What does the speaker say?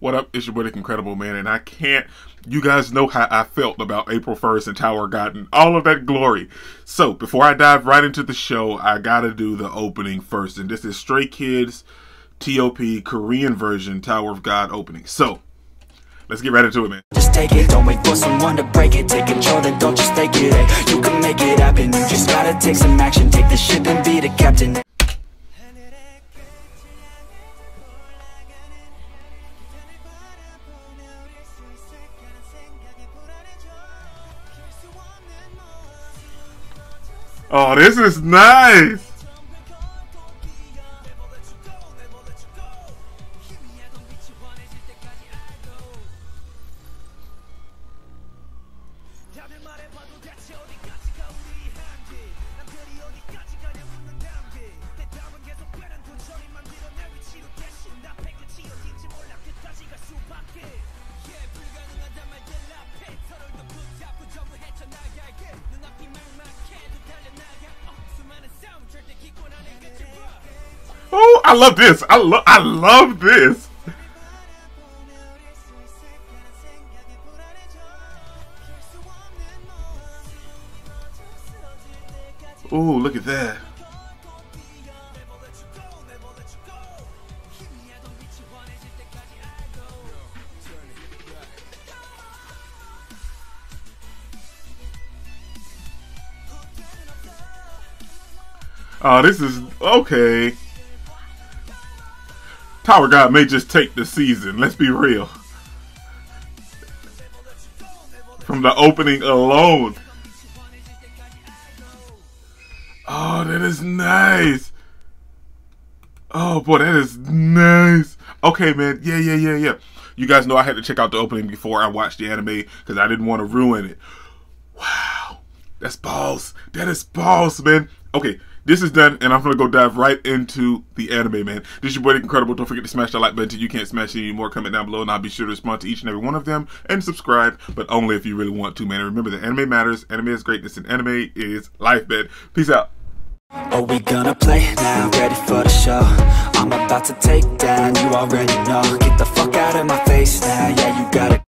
What up? It's your buddy, Incredible Man, and I can't. You guys know how I felt about April 1st and Tower of God and all of that glory. So before I dive right into the show, I gotta do the opening first, and this is Stray Kids, T.O.P. Korean version Tower of God opening. So let's get right into it, man. Just take it, don't wait for someone to break it. Take control, then don't just take it. Hey, you can make it happen. You just gotta take some action. Take the ship and be the captain. Oh, this is nice. Oh, I love this. I love this. Oh, look at that. Oh, this is okay. Tower of God may just take the season, let's be real. From the opening alone. Oh, that is nice. Oh boy, that is nice. Okay, man. Yeah. You guys know I had to check out the opening before I watched the anime because I didn't want to ruin it. Wow. That's balls. That is balls, man. Okay. This is done, and I'm going to go dive right into the anime, man. This is your boy, Incredible. Don't forget to smash that like button until you can't smash it anymore. Comment down below, and I'll be sure to respond to each and every one of them. And subscribe, but only if you really want to, man. And remember that anime matters, anime is greatness, and anime is life, man. Peace out. Are we gonna play now? Ready for the show? I'm about to take down, you already know. Get the fuck out of my face now, yeah, you got it.